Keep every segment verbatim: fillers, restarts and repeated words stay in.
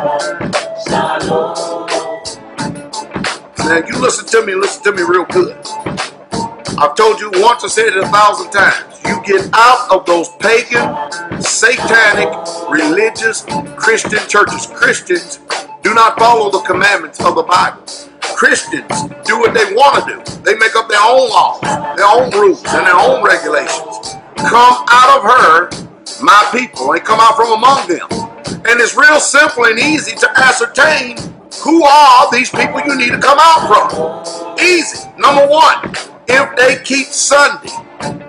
Now you listen to me, listen to me real good. I've told you once, I said it a thousand times. You get out of those pagan, satanic, religious, Christian churches. Christians do not follow the commandments of the Bible. Christians do what they want to do. They make up their own laws, their own rules, and their own regulations. Come out of her, my people, and come out from among them. And it's real simple and easy to ascertain who are these people you need to come out from. Easy. Number one, if they keep Sunday,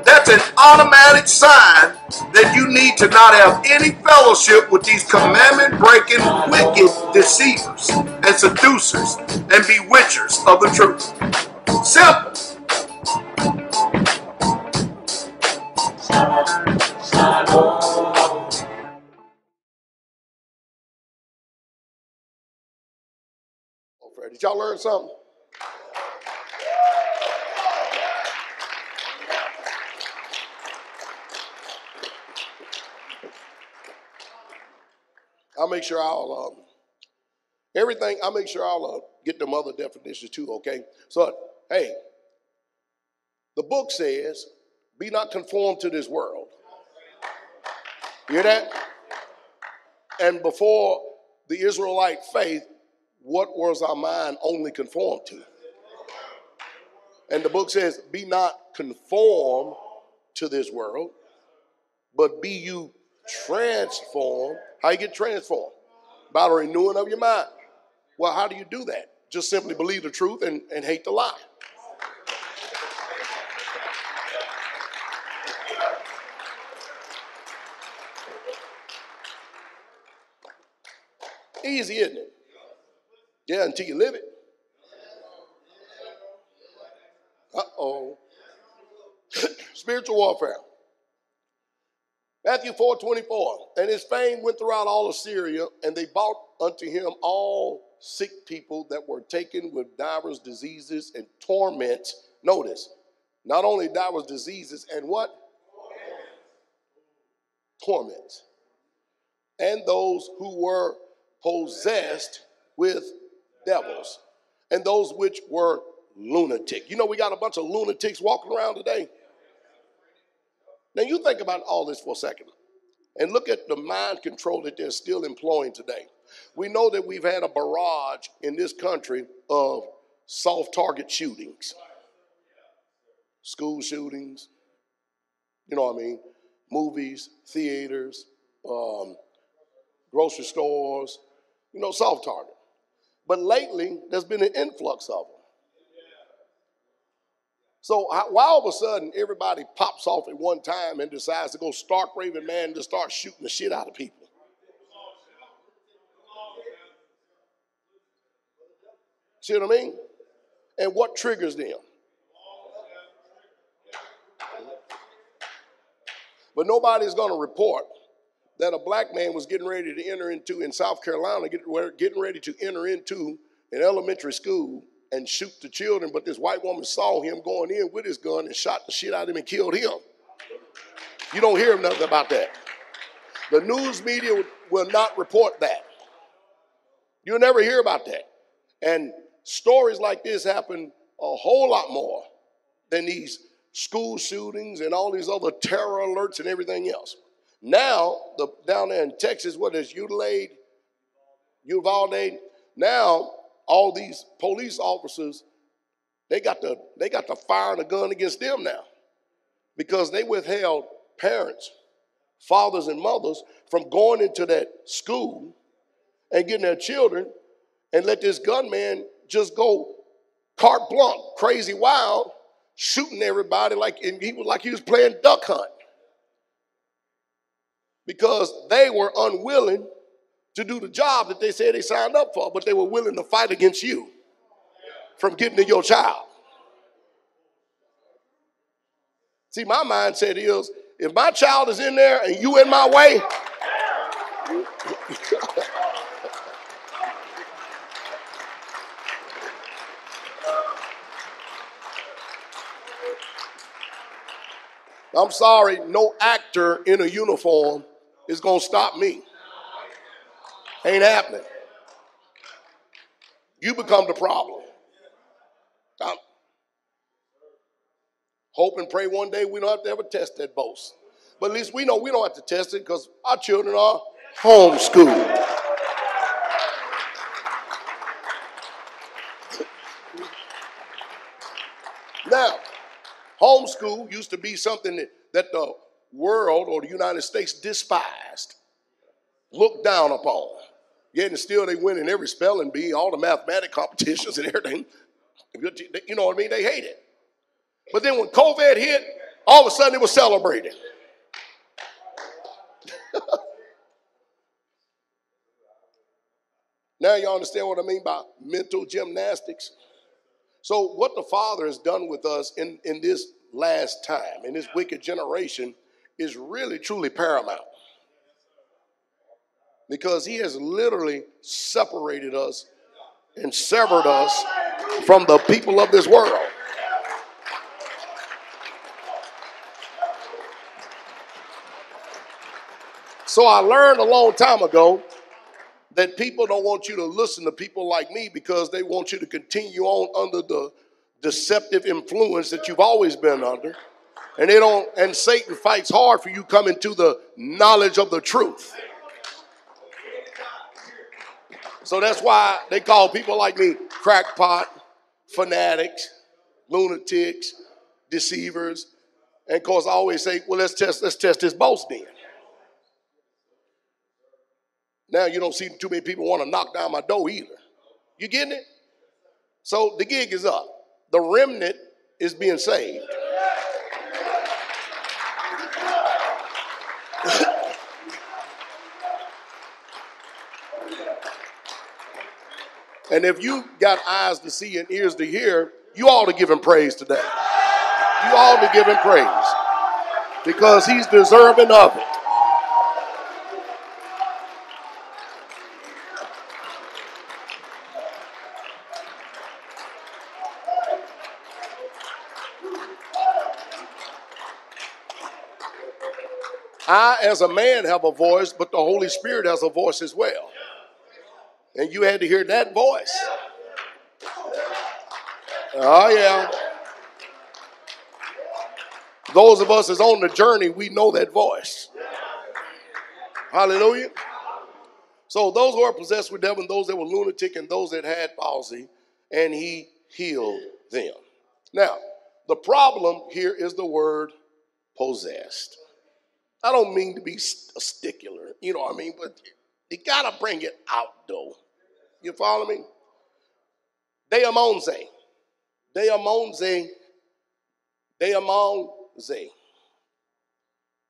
that's an automatic sign that you need to not have any fellowship with these commandment-breaking, wicked deceivers and seducers and bewitchers of the truth. Simple. Did y'all learn something? I'll make sure I'll, um, everything, I'll make sure I'll uh, get them other definitions too, okay? So, hey, the book says, be not conformed to this world. You hear that? And before the Israelite faith, what was our mind only conformed to? And the book says, be not conformed to this world, but be you transformed. How you get transformed? By the renewing of your mind. Well, how do you do that? Just simply believe the truth and, and hate the lie. Easy, isn't it? Yeah, until you live it. Uh-oh. Spiritual warfare. Matthew four twenty-four. And his fame went throughout all Assyria, and they brought unto him all sick people that were taken with divers diseases and torments. Notice, not only divers diseases and what? Torments. Torments. And those who were possessed with devils, and those which were lunatic. You know, we got a bunch of lunatics walking around today. Now you think about all this for a second and look at the mind control that they're still employing today. We know that we've had a barrage in this country of soft target shootings, school shootings, you know what I mean, movies, theaters, um, grocery stores, you know, soft target. But lately, there's been an influx of them. So why all of a sudden everybody pops off at one time and decides to go stark raving mad and just start shooting the shit out of people? See what I mean? And what triggers them? But nobody's going to report that a black man was getting ready to enter into, in South Carolina, get, getting ready to enter into an elementary school and shoot the children, but this white woman saw him going in with his gun and shot the shit out of him and killed him. You don't hear nothing about that. The news media will not report that. You'll never hear about that. And stories like this happen a whole lot more than these school shootings and all these other terror alerts and everything else. Now, the, down there in Texas, what is Uvalde, Uvalde, now all these police officers, they got the, they got the fire and the gun against them now because they withheld parents, fathers and mothers from going into that school and getting their children and let this gunman just go carte blanche, crazy wild, shooting everybody like, and he was, like he was playing duck hunt. Because they were unwilling to do the job that they said they signed up for, but they were willing to fight against you from getting to your child. See, my mindset is, if my child is in there and you in my way, I'm sorry, no actor in a uniform is going to stop me. Ain't happening. you become the problem. I'm, hope and pray one day we don't have to ever test that boast. But at least we know we don't have to test it because our children are homeschooled. Now, homeschool used to be something that, that the world or the United States despised, looked down upon. Yet and still they win in every spelling bee, all the mathematic competitions and everything. You know what I mean? They hate it. But then when COVID hit, all of a sudden it was celebrated. Now y'all understand what I mean by mental gymnastics? So what the Father has done with us in, in this last time, in this wicked generation, is really, truly paramount. Because he has literally separated us and severed us from the people of this world. So I learned a long time ago that people don't want you to listen to people like me because they want you to continue on under the deceptive influence that you've always been under. And they don't, and Satan fights hard for you coming to the knowledge of the truth. So that's why they call people like me crackpot, fanatics, lunatics, deceivers. And of course I always say, well, let's test, let's test this boast then. Now you don't see too many people want to knock down my door either. You getting it? So the gig is up. The remnant is being saved. And if you got eyes to see and ears to hear, you ought to give him praise today. You ought to give him praise because he's deserving of it. I, as a man, have a voice, but the Holy Spirit has a voice as well. And you had to hear that voice. Oh, yeah. Those of us that's on the journey, we know that voice. Hallelujah. So those who are possessed with devil, and those that were lunatic, and those that had palsy, and he healed them. Now, the problem here is the word possessed. I don't mean to be a stickler, you know what I mean, but you gotta bring it out though. You follow me? Deiamonze. Deiamonze. Deiamonze.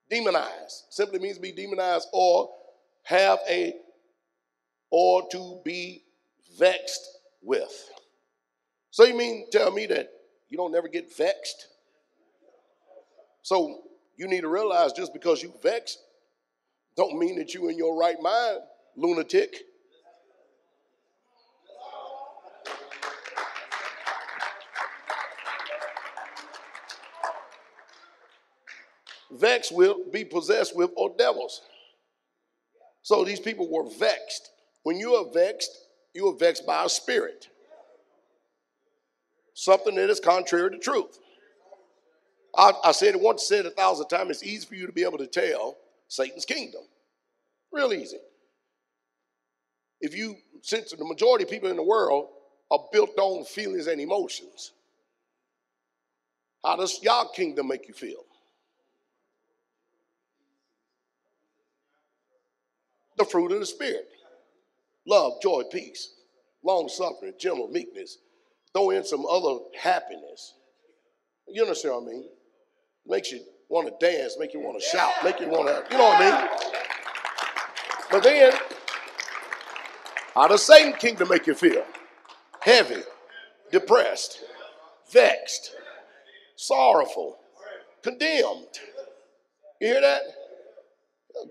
Demonized. Simply means to be demonized or have a, or to be vexed with. So you mean tell me that you don't never get vexed? So you need to realize just because you vexed don't mean that you in your right mind, lunatic. Vexed will be possessed with or devils. So these people were vexed. When you are vexed, you are vexed by a spirit. Something that is contrary to truth. I, I said it once, said it a thousand times, it's easy for you to be able to tell Satan's kingdom. Real easy. If you, since the majority of people in the world are built on feelings and emotions, how does Yah's kingdom make you feel? The fruit of the Spirit. Love, joy, peace, long-suffering, gentle meekness. Throw in some other happiness. You understand what I mean? Makes you want to dance, make you want to shout, make you want to, you know what I mean? But then, how does Satan's kingdom make you feel? Heavy, depressed, vexed, sorrowful, condemned. You hear that?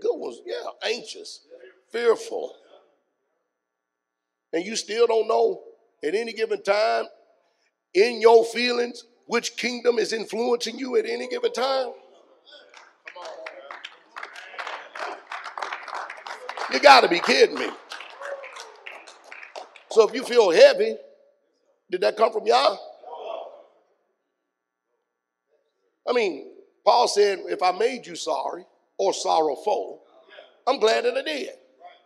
Good ones, yeah, anxious, fearful. And you still don't know at any given time in your feelings which kingdom is influencing you at any given time? You got to be kidding me. So if you feel heavy, did that come from Yah? I mean, Paul said, if I made you sorry or sorrowful, I'm glad that I did.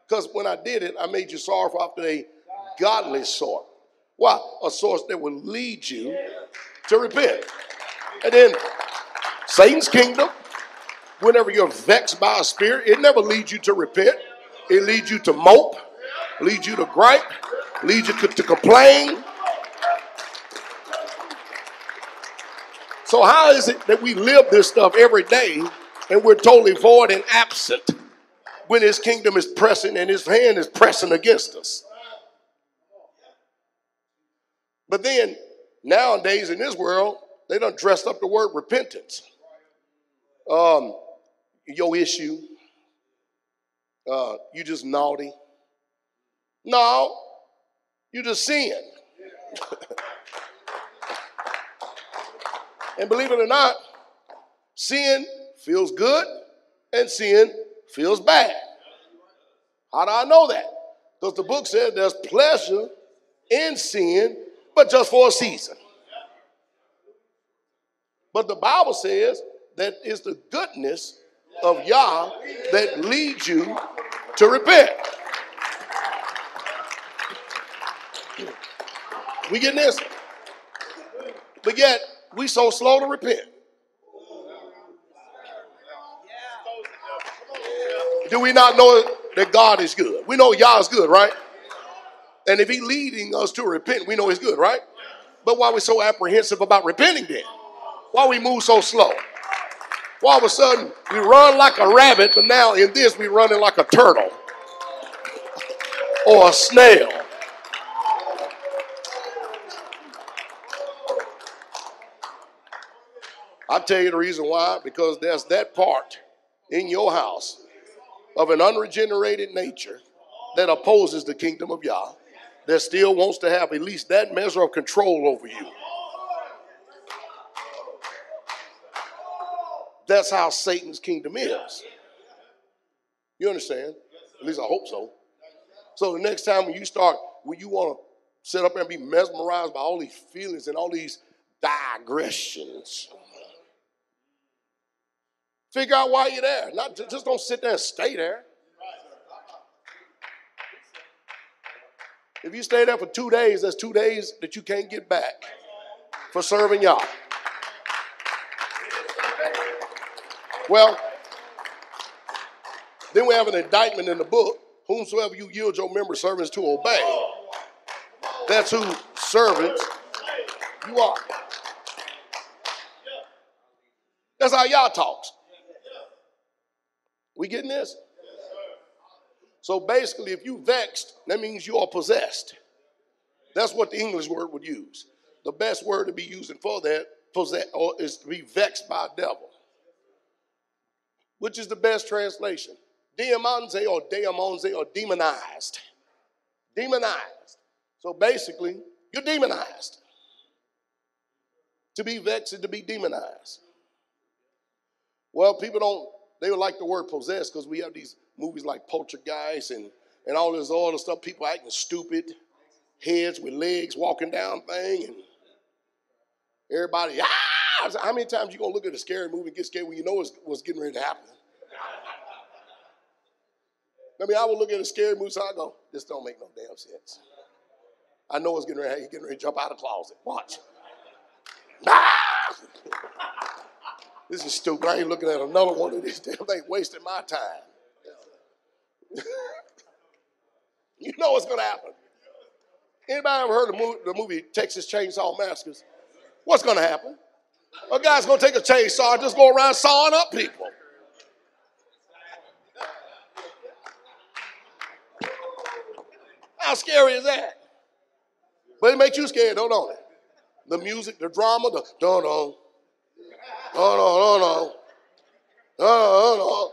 Because when I did it, I made you sorrowful after a godly sort. Why? A source that will lead you to repent. And then Satan's kingdom, whenever you're vexed by a spirit, it never leads you to repent. It leads you to mope, leads you to gripe, leads you to, to complain. So how is it that we live this stuff every day and we're totally void and absent when his kingdom is pressing and his hand is pressing against us? But then nowadays in this world, they done dressed up the word repentance. Um, your issue. Uh, you just naughty. No, you just sin. And believe it or not, sin feels good and sin feels bad. How do I know that? Because the book says there's pleasure in sin, but just for a season. But the Bible says that it's the goodness of Yah that leads you to repent. We getting this? But yet, we so slow to repent. Do we not know that God is good? We know Yah is good, right? And if he's leading us to repent, we know he's good, right? But why are we so apprehensive about repenting then? Why we move so slow? Why all of a sudden we run like a rabbit, but now in this we're running like a turtle or a snail? I'll tell you the reason why, because there's that part in your house of an unregenerated nature that opposes the kingdom of Yah that still wants to have at least that measure of control over you. That's how Satan's kingdom is. You understand? At least I hope so. So the next time when you start, when you want to sit up and be mesmerized by all these feelings and all these digressions, figure out why you're there. Not, just don't sit there and stay there. If you stay there for two days, that's two days that you can't get back for serving Yah. Well, then we have an indictment in the book. Whomsoever you yield your member servants to obey, that's who servants you are. That's how Yah talks. We getting this? So basically, if you vexed, that means you are possessed. That's what the English word would use. The best word to be using for that possess, or is to be vexed by a devil. Which is the best translation? Demonze or demonze or demonized. Demonized. So basically, you're demonized. To be vexed is to be demonized. Well, people don't, they would like the word possessed because we have these movies like Poltergeist and, and all this other stuff. People acting stupid, heads with legs walking down thing, and everybody, ah! How many times you going to look at a scary movie and get scared when you know what's getting ready to happen? I mean, I would look at a scary movie, so I go, this don't make no damn sense. I know what's getting ready to happen. He's getting ready to jump out of the closet. Watch. Ah! This is stupid. I ain't looking at another one of these damn things, wasting my time. You know what's going to happen. Anybody ever heard of the movie, the movie Texas Chainsaw Massacre? What's going to happen? A guy's going to take a chainsaw and just go around sawing up people. How scary is that? But it makes you scared, don't it? The music, the drama, the dun-dun. Dun-dun-dun-dun. Dun-dun-dun-dun.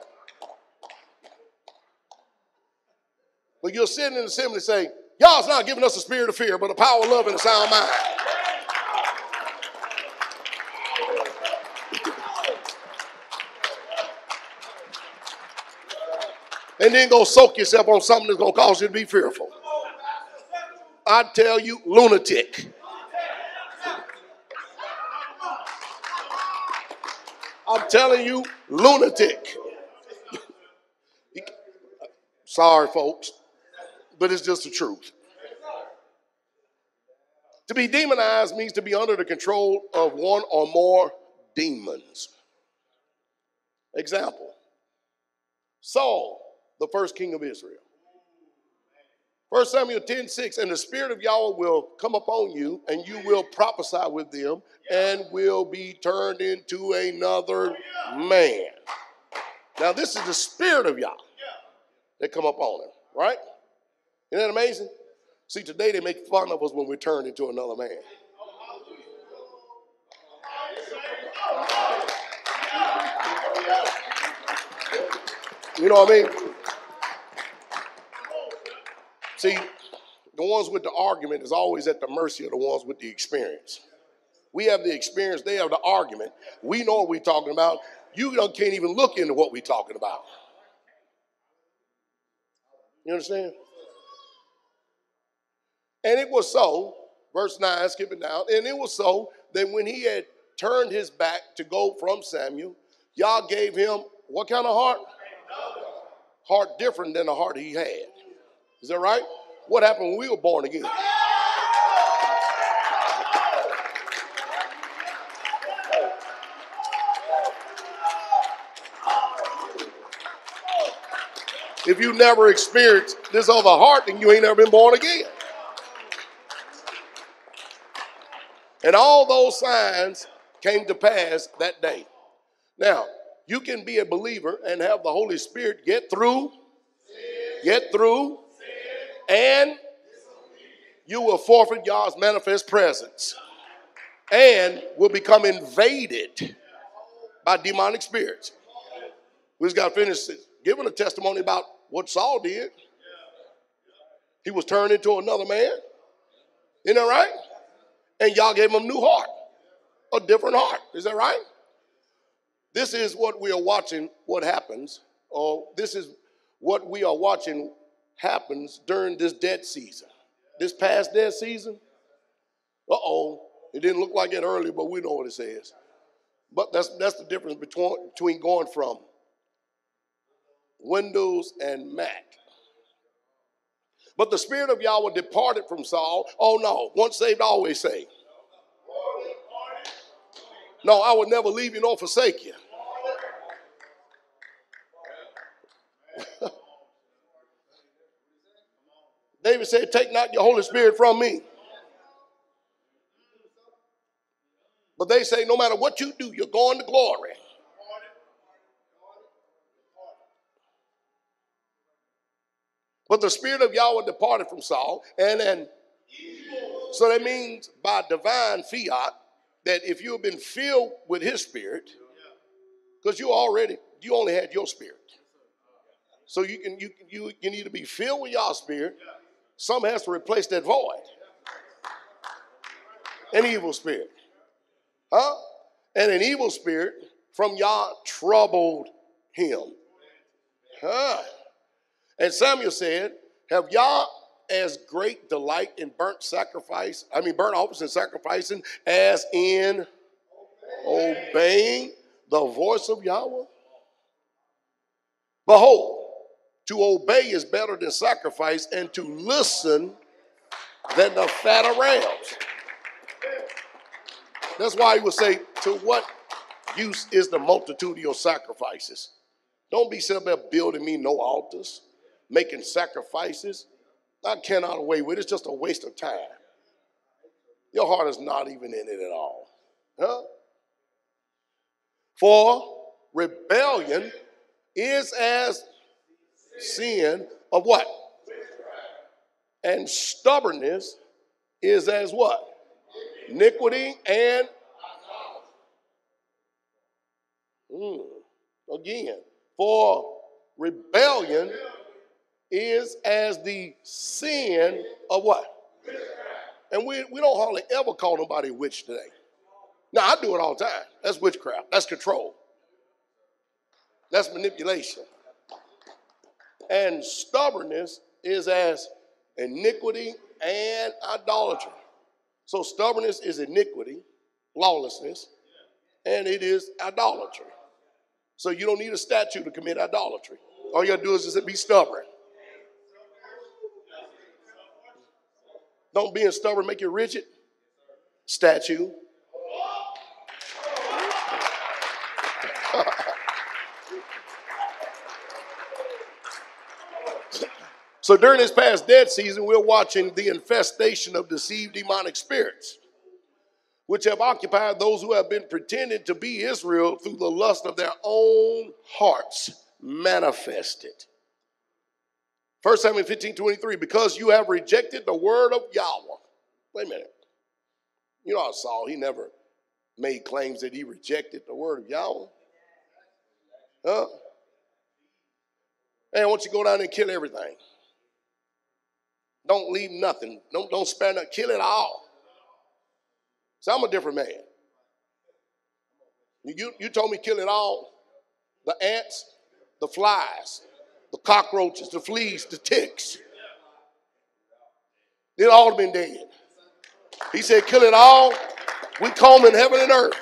But you'll sit in the assembly and say, y'all's not giving us a spirit of fear, but a power of love and a sound mind. And then go soak yourself on something that's going to cause you to be fearful. I tell you, lunatic. I'm telling you, lunatic. Sorry, folks, but it's just the truth. To be demonized means to be under the control of one or more demons. Example, Saul, the first king of Israel. First Samuel ten six, and the Spirit of Yahweh will come upon you, and you will prophesy with them, and will be turned into another man. Now, this is the Spirit of Yahweh that come upon him, right? Isn't that amazing? See, today they make fun of us when we're turned into another man. You know what I mean? See, the ones with the argument is always at the mercy of the ones with the experience. We have the experience, they have the argument. We know what we're talking about. You don't, can't even look into what we're talking about. You understand? And it was so, verse nine, skipping down, and it was so that when he had turned his back to go from Samuel, Yah gave him what kind of heart? Heart different than the heart he had. Is that right? What happened when we were born again? If you never experienced this other heart, then you ain't never been born again. And all those signs came to pass that day. Now, you can be a believer and have the Holy Spirit get through, get through, and you will forfeit Yah's manifest presence and will become invaded by demonic spirits. We just got to finish giving a testimony about what Saul did. He was turned into another man. Isn't that right? And Yah gave him a new heart, a different heart. Is that right? This is what we are watching what happens. Or this is what we are watching happens during this dead season. This past dead season, uh-oh, it didn't look like it earlier, but we know what it says. But that's, that's the difference between, between going from Windows and Mac. But the Spirit of Yahweh departed from Saul. Oh, no, once saved, always saved. No, I would never leave you nor forsake you. David said, take not your Holy Spirit from me. But they say, no matter what you do, you're going to glory. But the Spirit of Yahweh departed from Saul. And, and so that means by divine fiat that if you have been filled with his spirit, because you already, you only had your spirit. So you can, you, you can either be filled with Yah's spirit. Some has to replace that void. An evil spirit. Huh? And an evil spirit from Yah troubled him. Huh? And Samuel said, have Yah as great delight in burnt sacrifice, I mean burnt offerings and sacrificing as in obeying. obeying the voice of Yahweh? Behold, to obey is better than sacrifice, and to listen than the fat of rams. That's why he would say, to what use is the multitude of your sacrifices? Don't be sitting there building me no altars, making sacrifices. I cannot away with it. It's just a waste of time. Your heart is not even in it at all. Huh? For rebellion is as sin of what? And stubbornness is as what? Iniquity and mm, again, for rebellion is as the sin of what? And we, we don't hardly ever call nobody a witch today. Now, I do it all the time. That's witchcraft. That's control. That's manipulation. And stubbornness is as iniquity, and idolatry. So stubbornness is iniquity, lawlessness, and it is idolatry. So you don't need a statute to commit idolatry. All you got to do is just be stubborn. Don't being stubborn make you rigid. Statue. So during this past dead season, we're watching the infestation of deceived demonic spirits, which have occupied those who have been pretending to be Israel through the lust of their own hearts manifested. First Samuel fifteen twenty-three, because you have rejected the word of Yahweh. Wait a minute. You know how Saul, he never made claims that he rejected the word of Yahweh. Huh? Hey, I want you to go down and kill everything. Don't leave nothing. Don't, don't spare nothing. Kill it all. So I'm a different man. You, you told me kill it all. The ants, the flies, the cockroaches, the fleas, the ticks. They'd all been dead. He said, kill it all. We combing heaven and earth.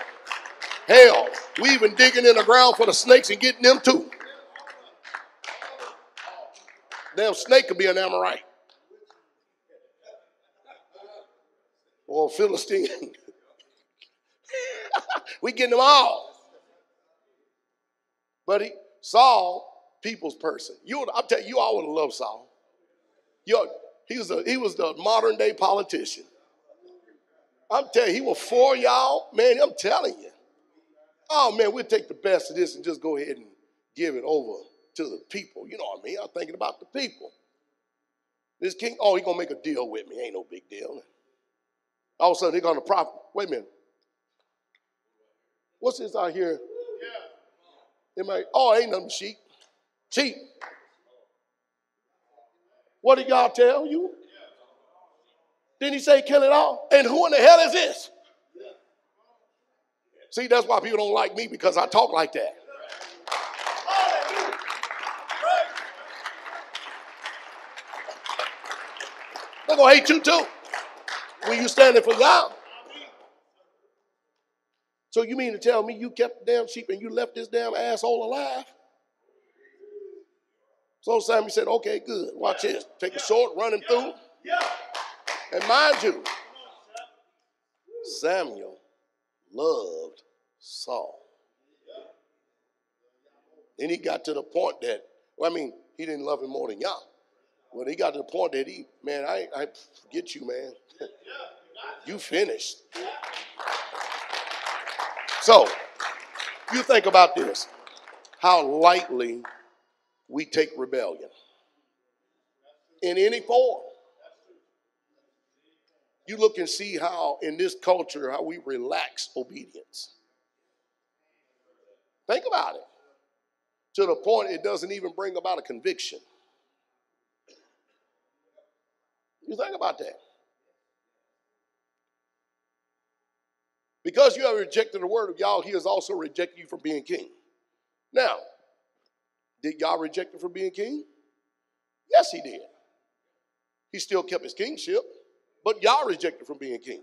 Hell, we even digging in the ground for the snakes and getting them too. Damn snake could be an Amorite. Or a Philistine. We getting them all. But he, Saul, people's person. You, I'm telling you, I would have loved Saul. You're, he, was a, he was the modern day politician. I'm telling you, he was for y'all. Man, I'm telling you. Oh, man, we'll take the best of this and just go ahead and give it over to the people. You know what I mean? I'm thinking about the people. This king, oh, he's going to make a deal with me. Ain't no big deal. All of a sudden, they're going to profit. Wait a minute. What's this out here? They might, oh, ain't nothing cheap. Cheap. What did y'all tell you? Didn't he say kill it all? And who in the hell is this? See, that's why people don't like me, because I talk like that. They're going to hate you too. When you standing for God. So you mean to tell me you kept the damn sheep and you left this damn asshole alive? So Samuel said, okay, good. Watch yeah. this. Take yeah. a short, run him yeah. through. Yeah. And mind you, Samuel loved Saul. Then he got to the point that, well, I mean, he didn't love him more than Yah. Well, he got to the point that he, man, I, I forget you, man. You finished. So, you think about this. How lightly we take rebellion. In any form. You look and see how, in this culture, how we relax obedience. Think about it. To the point it doesn't even bring about a conviction. You think about that. Because you have rejected the word of Yah, he has also rejected you from being king. Now, did Yah reject him from being king? Yes, he did. He still kept his kingship, but Yah rejected him from being king.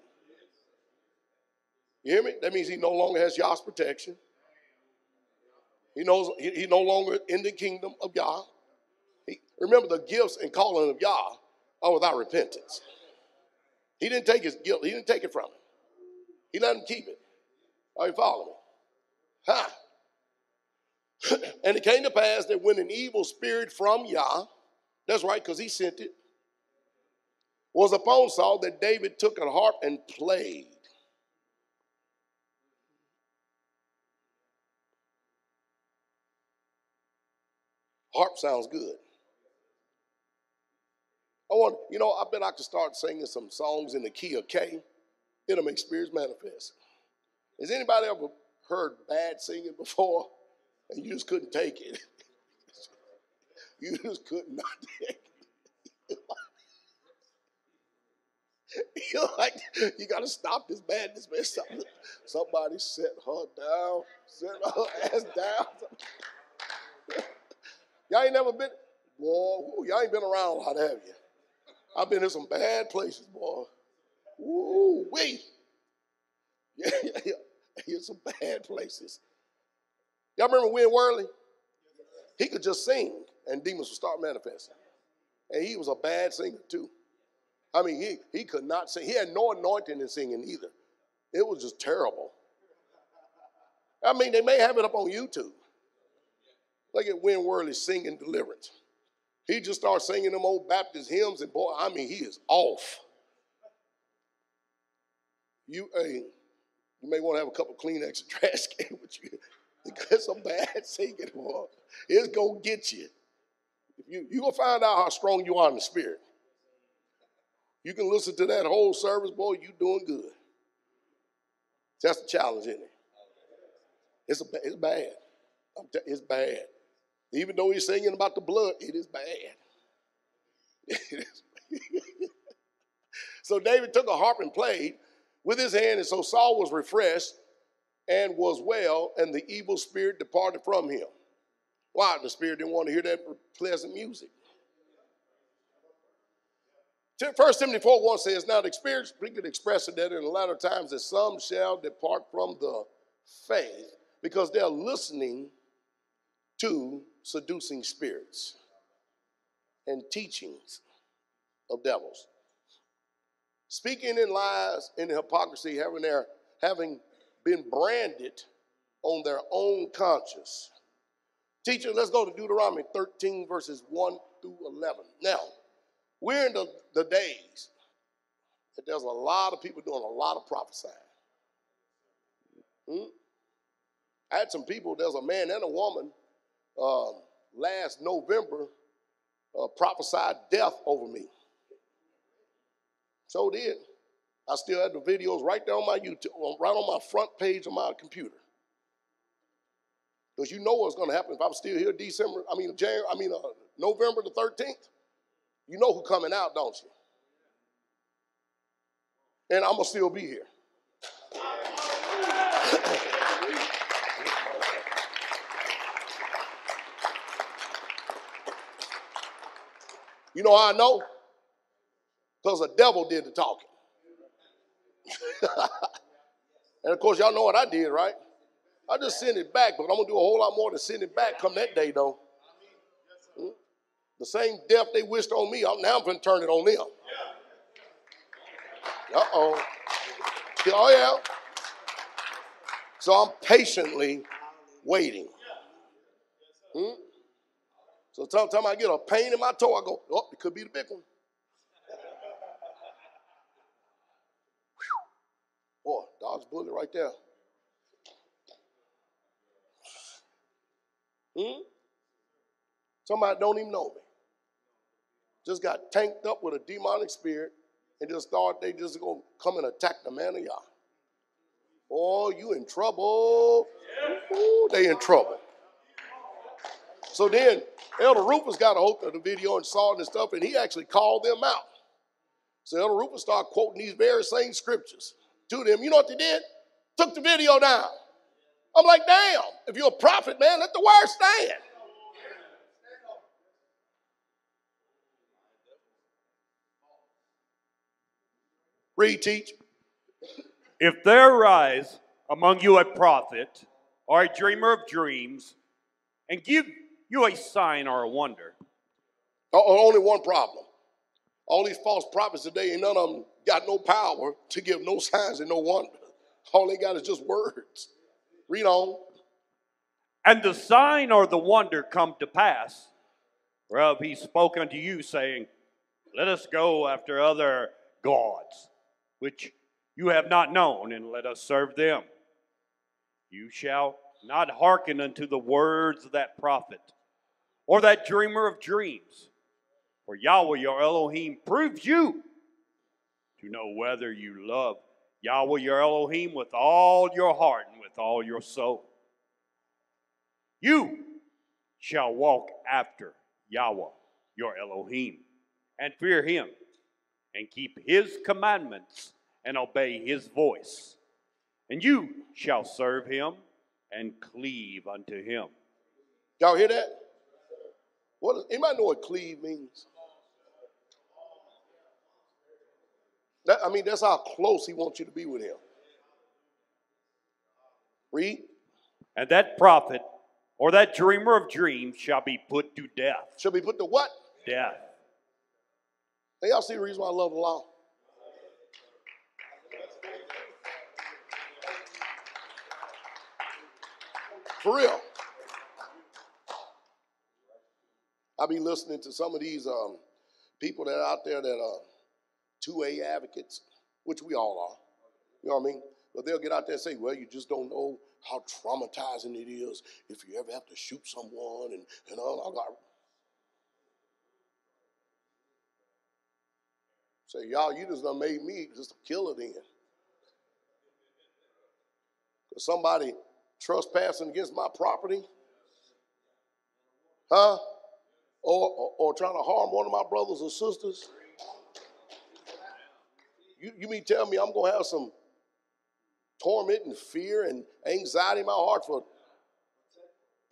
You hear me? That means he no longer has Yah's protection. He knows he, he no longer in the kingdom of Yah. He, remember, the gifts and calling of Yah are without repentance. He didn't take his guilt. He didn't take it from him. He let him keep it. Are you following me? Ha! Huh. And it came to pass that when an evil spirit from Yah, that's right, because he sent it, was upon Saul, that David took a harp and played. Harp sounds good. I want, you know, I bet I could start singing some songs in the key of K. It'll make spirits manifest. Has anybody ever heard bad singing before and you just couldn't take it? You just could not take it. You're like, you got to stop this madness, man. Somebody set her down, set her ass down. Y'all ain't never been, boy, y'all ain't been around a lot, have you? I've been in some bad places, boy. Woo wee. Yeah, yeah, yeah. Here's some bad places. Y'all remember Win Worley? He could just sing, and demons would start manifesting. And he was a bad singer, too. I mean, he, he could not sing. He had no anointing in singing either. It was just terrible. I mean, they may have it up on YouTube. Look at Win Worley singing deliverance. He just starts singing them old Baptist hymns, and boy, I mean, he is off. You, hey, you may want to have a couple of Kleenex and trash can with you. Because some bad singing, boy. It's going to get you. You're you going to find out how strong you are in the spirit. You can listen to that whole service, boy, you doing good. That's the challenge, isn't it? It's, a, it's bad. It's bad. Even though he's singing about the blood, it is bad. It is bad. So David took a harp and played with his hand, and so Saul was refreshed and was well, and the evil spirit departed from him. Why? The spirit didn't want to hear that pleasant music. First Timothy four one says, now the experience speaking expressing that in the latter times that some shall depart from the faith because they're listening to seducing spirits and teachings of devils. Speaking in lies and hypocrisy, having their having been branded on their own conscience. Teacher, let's go to Deuteronomy thirteen, verses one through eleven. Now, we're in the, the days that there's a lot of people doing a lot of prophesying. Hmm? I had some people, there's a man and a woman, uh, last November uh, prophesied death over me. So did. I still have the videos right there on my YouTube, right on my front page of my computer. Because you know what's going to happen if I'm still here December, I mean, January, I mean, uh, November the thirteenth. You know who's coming out, don't you? And I'm going to still be here. You know how I know? Because the devil did the talking. And of course, y'all know what I did, right? I just sent it back, but I'm going to do a whole lot more than send it back come that day, though. Hmm? The same death they wished on me, I'm, now I'm going to turn it on them. Uh-oh. Oh, yeah. So I'm patiently waiting. Hmm? So sometimes I get a pain in my toe, I go, oh, it could be the big one. Boy, dodge bullet right there. Hmm? Somebody don't even know me. Just got tanked up with a demonic spirit and just thought they just going to come and attack the man of Yah. Oh, you in trouble. Ooh, they in trouble. So then Elder Rufus got a hold of the video and saw it and stuff, and he actually called them out. So Elder Rufus started quoting these very same scriptures to them. You know what they did? Took the video down. I'm like, damn, if you're a prophet, man, let the word stand. Read, teach. If there rise among you a prophet or a dreamer of dreams and give you a sign or a wonder. Oh, only one problem. All these false prophets today, and none of them got no power to give no signs and no wonder. All they got is just words. Read on. And the sign or the wonder come to pass, whereof he spoke unto you, saying, let us go after other gods, which you have not known, and let us serve them. You shall not hearken unto the words of that prophet, or that dreamer of dreams. For Yahweh your Elohim proves you to know whether you love Yahweh your Elohim with all your heart and with all your soul. You shall walk after Yahweh your Elohim and fear him and keep his commandments and obey his voice. And you shall serve him and cleave unto him. Y'all hear that? What, anybody know what cleave means? I mean, that's how close he wants you to be with him. Read. And that prophet or that dreamer of dreams shall be put to death. Shall be put to what? Death. Now, y'all see the reason why I love the law? For real. I be listening to some of these um, people that are out there that are two A advocates, which we all are. You know what I mean? But they'll get out there and say, well, you just don't know how traumatizing it is if you ever have to shoot someone and, and all that. Say, y'all, you just done made me just a killer then. Because somebody trespassing against my property, huh? Or, or, or trying to harm one of my brothers or sisters. You, you mean tell me I'm going to have some torment and fear and anxiety in my heart for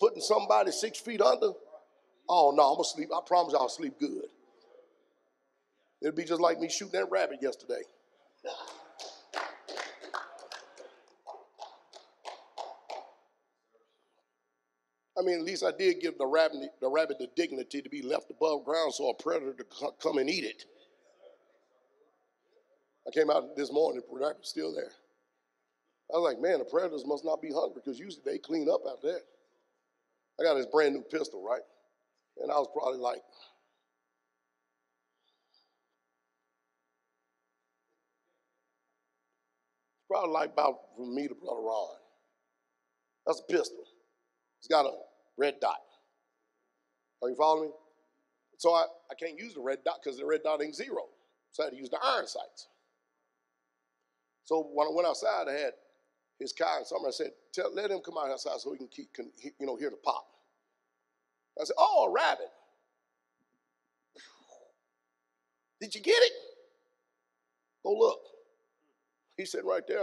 putting somebody six feet under? Oh, no, I'm going to sleep. I promise you I'll sleep good. It'd be just like me shooting that rabbit yesterday. I mean, at least I did give the rabbit, the rabbit the dignity to be left above ground so a predator could come and eat it. I came out this morning, the rabbit's still there. I was like, man, the predators must not be hungry because usually they clean up out there. I got this brand new pistol, right? And I was probably like, probably like about from me to Brother Ron. That's a pistol. It's got a red dot. Are you following me? So I, I can't use the red dot because the red dot ain't zero. So I had to use the iron sights. So when I went outside, I had his car and somebody said, Tell, let him come out outside so he can keep, can, you know, hear the pop. I said, oh, a rabbit. Did you get it? Go look. He's sitting right there.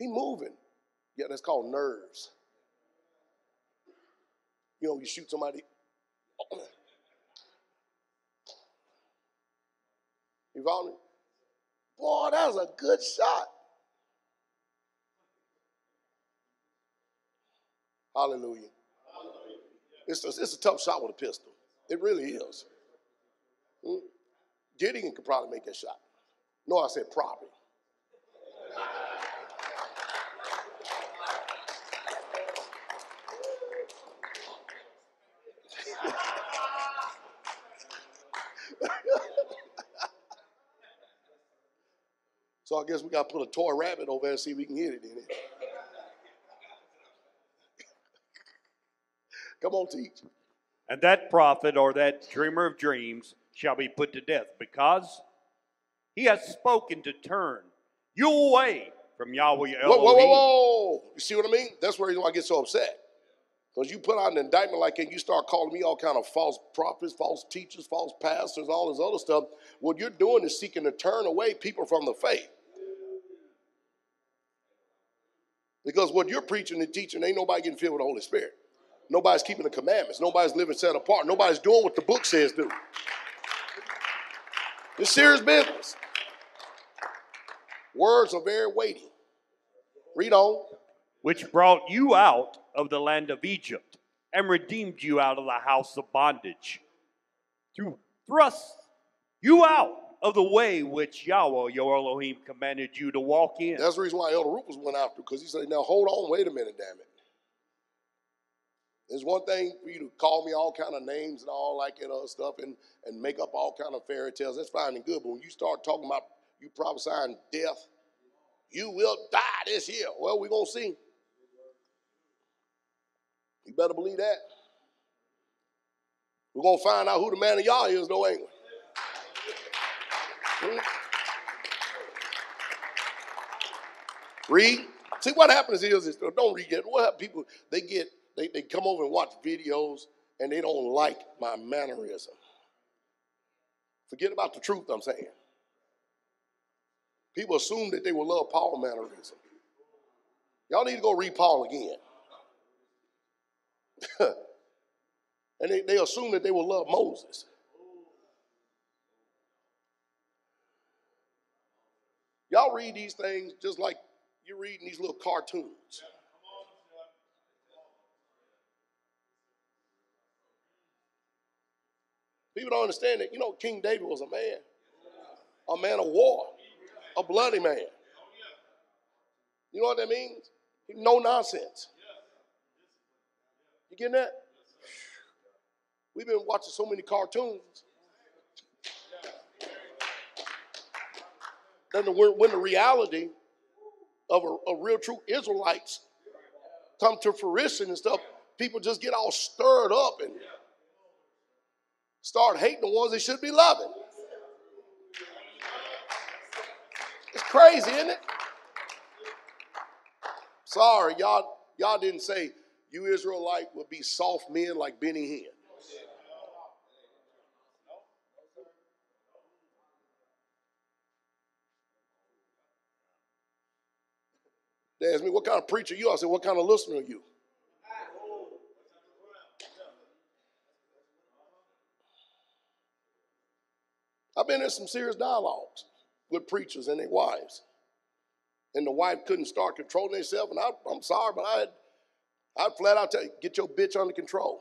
He moving. Yeah, that's called nerves. You know, you shoot somebody. You follow me? Boy, that was a good shot. Hallelujah. Hallelujah. It's, a, it's a tough shot with a pistol. It really is. Hmm? Gideon could probably make that shot. No, I said probably. So I guess we got to put a toy rabbit over there and see if we can hit it in it. Come on, teach. And that prophet or that dreamer of dreams shall be put to death because he has spoken to turn you away from Yahweh Elohim. Whoa, whoa, whoa, whoa. You see what I mean? That's the reason why I get so upset. Because you put out an indictment like that, you start calling me all kind of false prophets, false teachers, false pastors, all this other stuff. What you're doing is seeking to turn away people from the faith. Because what you're preaching and teaching, ain't nobody getting filled with the Holy Spirit. Nobody's keeping the commandments. Nobody's living set apart. Nobody's doing what the book says do. It's serious business. Words are very weighty. Read on. Which brought you out of the land of Egypt and redeemed you out of the house of bondage, to thrust you out of the way which Yahweh, your Elohim, commanded you to walk in. That's the reason why Elder Rufus went after, because he said, now hold on, wait a minute, damn it. There's one thing for you to call me all kind of names and all like that other stuff and, and make up all kind of fairy tales. That's fine and good, but when you start talking about you prophesying death, you will die this year. Well, we're going to see. You better believe that. We're going to find out who the man of Yah is, though, ain't we? Hmm? Read. See, what happens is, is don't read that. What happens, people, they get, they, they come over and watch videos, and they don't like my mannerism. Forget about the truth I'm saying. People assume that they will love Paul mannerism. Y'all need to go read Paul again. And they, they assume that they will love Moses. Y'all read these things just like you're reading these little cartoons. People don't understand that. You know, King David was a man, a man of war, a bloody man. You know what that means? No nonsense. You getting that? We've been watching so many cartoons. Then when the reality of a, a real true Israelites come to fruition and stuff, people just get all stirred up and start hating the ones they should be loving. It's crazy, isn't it? Sorry, y'all, y'all didn't say you Israelite would be soft men like Benny Hinn. They asked me, what kind of preacher you are? I said, what kind of listener are you? I've been in some serious dialogues with preachers and their wives. And the wife couldn't start controlling herself. And I, I'm sorry, but I had, I'd flat out tell you, get your bitch under control.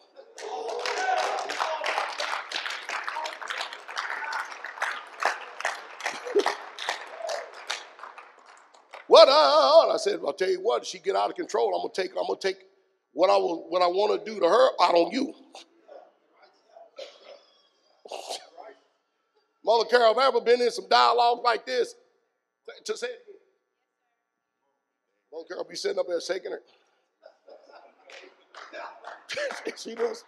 What on? I said, I'll tell you what, if she get out of control, I'm gonna take I'm gonna take what I will what I wanna do to her out on you. Mother Carol, have ever been in some dialogue like this? To say it. Mother Carol be sitting up there shaking her. She does.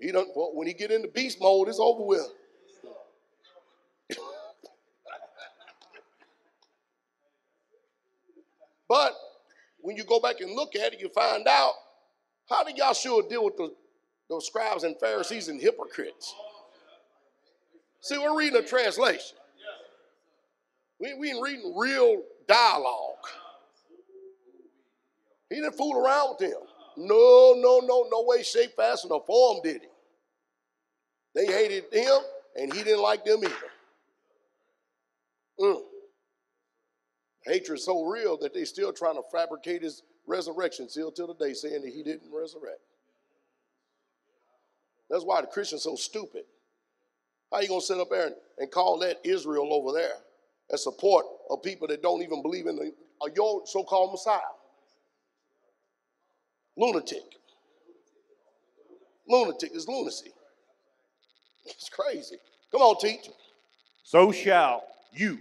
He don't well, when he get into beast mode, it's over with. But when you go back and look at it, you find out, how did Yahshua deal with the, the scribes and Pharisees and hypocrites? See, we're reading a translation. We, we ain't reading real dialogue. He didn't fool around with them. No, no, no, no way, shape, fashion, or form did he. They hated him, and he didn't like them either. Mm. Hatred is so real that they're still trying to fabricate his resurrection still till today, saying that he didn't resurrect. That's why the Christian's so stupid. How you going to sit up there and, and call that Israel over there and support of people that don't even believe in the, your so-called Messiah? Lunatic. Lunatic is lunacy. It's crazy. Come on, teacher. So shall you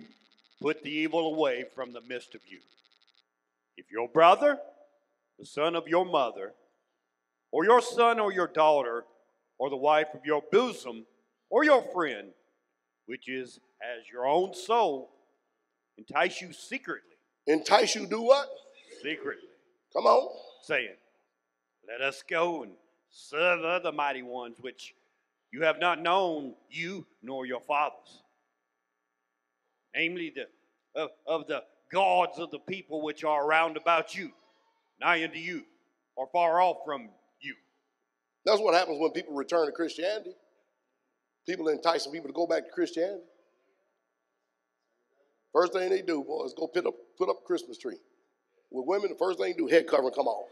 put the evil away from the midst of you. If your brother, the son of your mother, or your son or your daughter, or the wife of your bosom, or your friend, which is as your own soul, entice you secretly. Entice you do what? Secretly. Come on. Saying, let us go and serve other mighty ones, which you have not known, you nor your fathers. Namely, the, of, of the gods of the people which are round about you, nigh unto you, or far off from you. That's what happens when people return to Christianity. People are enticing people to go back to Christianity. First thing they do, boy, is go put up, put up a Christmas tree. With women, the first thing they do, head covering, come on.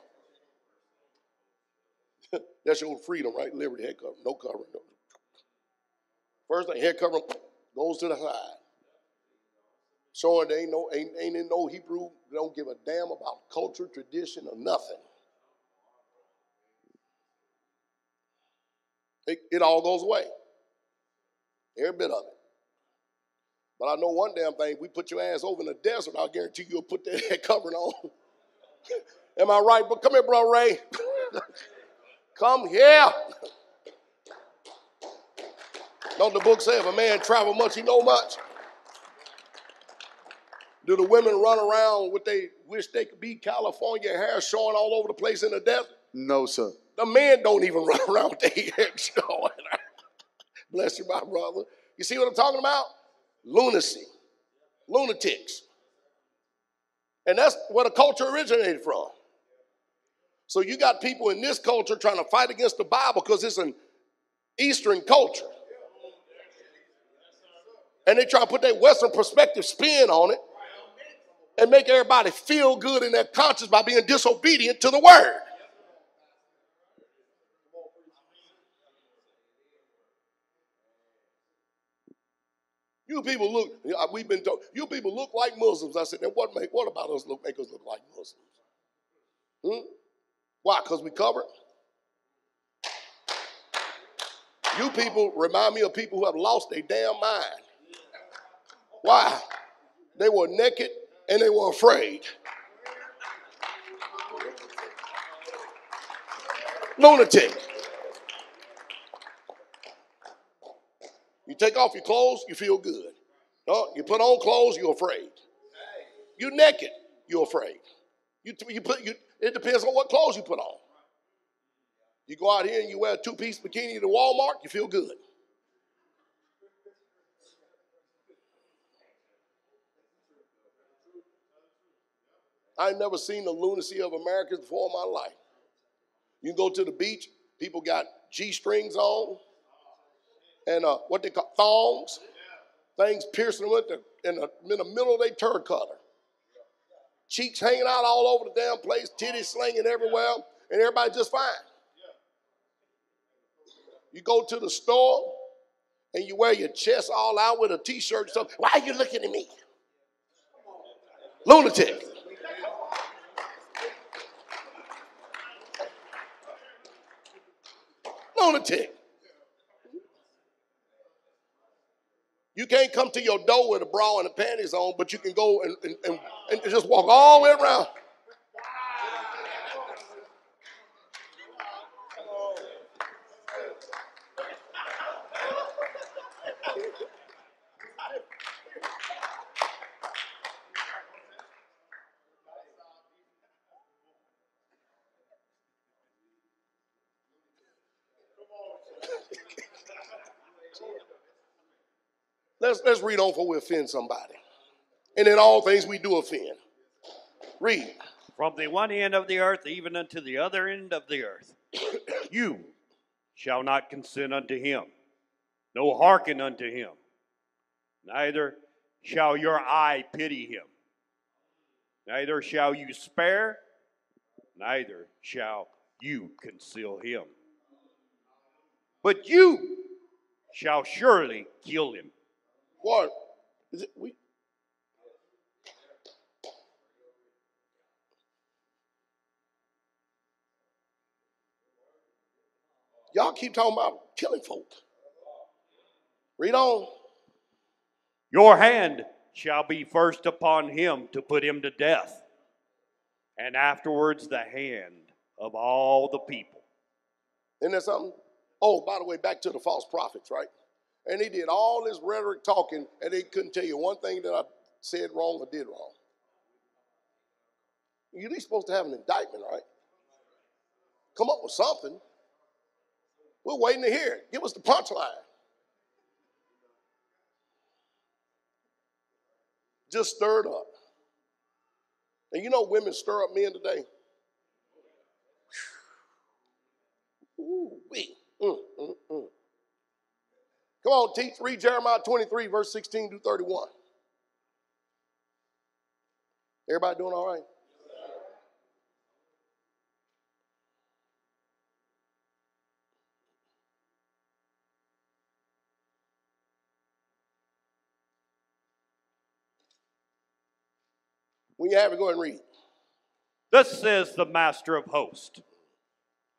That's your freedom, right? Liberty, head covering, no covering. No. First thing, head covering goes to the side. Showing they ain't no ain't, ain't in no Hebrew, they don't give a damn about culture, tradition, or nothing. It, it all goes away. Every bit of it. But I know one damn thing, we put your ass over in the desert, I guarantee you'll put that head covering on. Am I right? But come here, bro Ray. Come here. Don't the book say if a man travel much, he know much? Do the women run around with they wish they could be California hair showing all over the place in the desert? No, sir. The men don't even run around with their hair showing. Bless you, my brother. You see what I'm talking about? Lunacy. Lunatics. And that's where the culture originated from. So you got people in this culture trying to fight against the Bible because it's an Eastern culture. And they try to put that Western perspective spin on it and make everybody feel good in their conscience by being disobedient to the word. You people look, we've been told, you people look like Muslims. I said, then what, make, what about us look, make us look like Muslims? Hmm? Why? Because we covered? You people remind me of people who have lost their damn mind. Why? They were naked and they were afraid. Lunatic. You take off your clothes, you feel good. No, you put on clothes, you're afraid. You're naked, you're afraid. You, you put, you, it depends on what clothes you put on. You go out here and you wear a two-piece bikini to Walmart, you feel good. I ain't never seen the lunacy of Americans before in my life. You go to the beach, people got G-strings on. And uh, what they call thongs, things piercing them in the, in the middle of their turd color. Cheeks hanging out all over the damn place, titties slinging everywhere, and everybody just fine. You go to the store and you wear your chest all out with a t-shirt and stuff. Why are you looking at me? Lunatic. Lunatic. You can't come to your door with a bra and a panties on, but you can go and, and, and, and just walk all the way around. Let's, let's read on for we offend somebody. And in all things we do offend. Read. From the one end of the earth even unto the other end of the earth. You shall not consent unto him, no hearken unto him. Neither shall your eye pity him. Neither shall you spare, neither shall you conceal him. But you shall surely kill him. What? Is it, we, y'all keep talking about killing folk. Read on. Your hand shall be first upon him to put him to death, and afterwards the hand of all the people. Isn't that something? Oh, by the way, back to the false prophets, right? And they did all this rhetoric talking, and they couldn't tell you one thing that I said wrong or did wrong. You're at least supposed to have an indictment, right? Come up with something. We're waiting to hear it. Give us the punchline. Just stirred up. And you know women stir up men today. Ooh-wee. Mm, mm, mm. Come on, teach. Read Jeremiah twenty-three, verse sixteen through thirty-one. Everybody doing all right? When you have it, go ahead and read. Thus says the Master of hosts.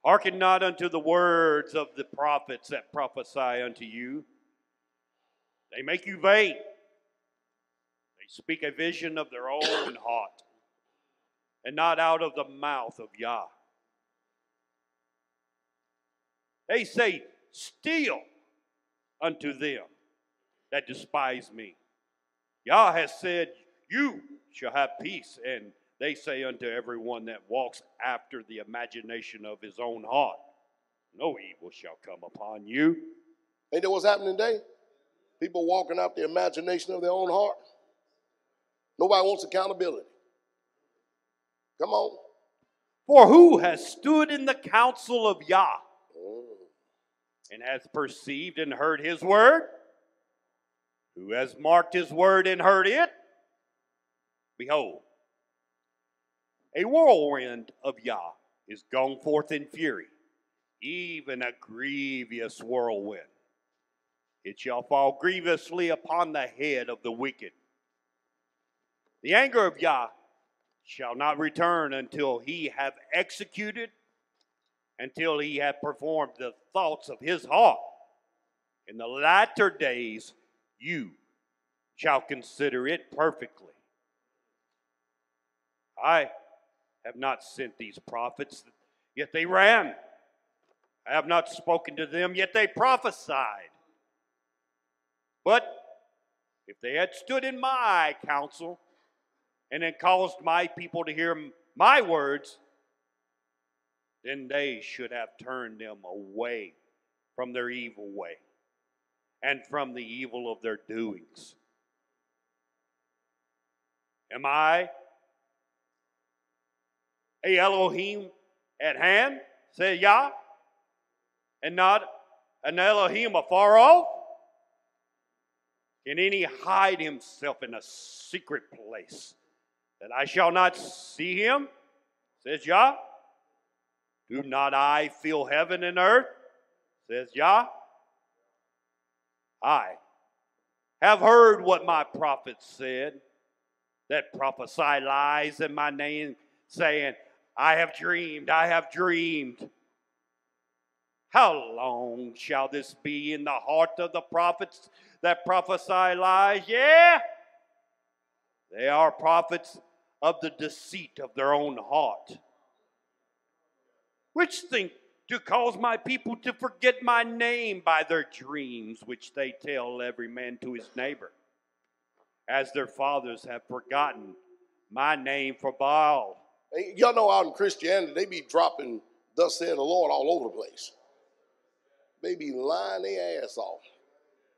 Hearken not unto the words of the prophets that prophesy unto you. They make you vain. They speak a vision of their own heart, and not out of the mouth of Yah. They say, steal unto them that despise me. Yah has said, you shall have peace, and they say unto everyone that walks after the imagination of his own heart, no evil shall come upon you. Ain't that what's happening today? People walking out the imagination of their own heart. Nobody wants accountability. Come on. For who has stood in the counsel of Yah, and has perceived and heard his word? who has marked his word and heard it, behold, a whirlwind of Yah is gone forth in fury, even a grievous whirlwind. It shall fall grievously upon the head of the wicked. The anger of Yah shall not return until he have executed, until he have performed the thoughts of his heart. In the latter days you shall consider it perfectly. I have not sent these prophets, yet they ran. I have not spoken to them, yet they prophesied. But if they had stood in my counsel and had caused my people to hear my words, then they should have turned them away from their evil way and from the evil of their doings. Am I a Elohim at hand, said Yah, and not an Elohim afar off? Can any hide himself in a secret place that I shall not see him, says Yah? Do not I fill heaven and earth, says Yah? I have heard what my prophets said, that prophesy lies in my name, saying, I have dreamed, I have dreamed. How long shall this be in the heart of the prophets that prophesy lies? Yeah, they are prophets of the deceit of their own heart, which think to cause my people to forget my name by their dreams, which they tell every man to his neighbor, as their fathers have forgotten my name for Baal. Hey, y'all know out in Christianity, they be dropping thus said the Lord all over the place. They be lying their ass off.